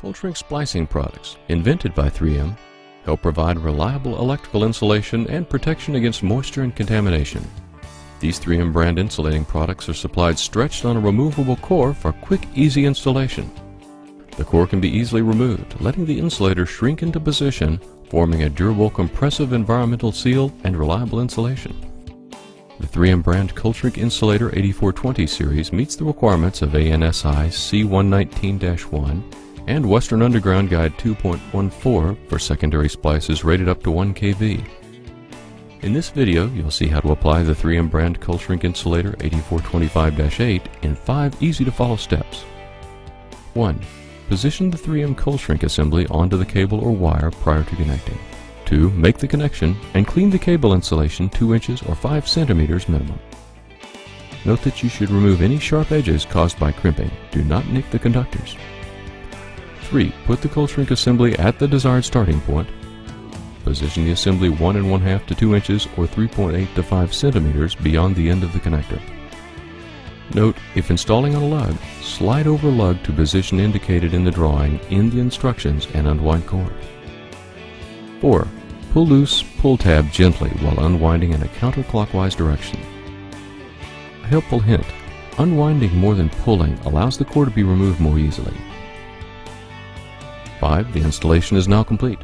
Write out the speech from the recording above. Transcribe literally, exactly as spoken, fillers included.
Cold shrink splicing products, invented by three M, help provide reliable electrical insulation and protection against moisture and contamination. These three M brand insulating products are supplied stretched on a removable core for quick, easy installation. The core can be easily removed, letting the insulator shrink into position, forming a durable, compressive environmental seal and reliable insulation. The three M brand Cold Shrink Insulator eighty-four twenty series meets the requirements of ANSI C one nineteen dash one and Western Underground Guide two point one four for secondary splices rated up to one K V. In this video, you'll see how to apply the three M brand Cold Shrink Insulator eighty-four twenty-five dash eight in five easy-to-follow steps. one. Position the three M cold shrink assembly onto the cable or wire prior to connecting. two. Make the connection and clean the cable insulation two inches or five centimeters minimum. Note that you should remove any sharp edges caused by crimping. Do not nick the conductors. three. Put the cold shrink assembly at the desired starting point. Position the assembly one and one half to two inches or three point eight to five centimeters beyond the end of the connector. Note, if installing on a lug, slide over lug to position indicated in the drawing in the instructions and unwind cord. four. Pull loose pull tab gently while unwinding in a counterclockwise direction. A helpful hint, unwinding more than pulling allows the core to be removed more easily. five. The installation is now complete.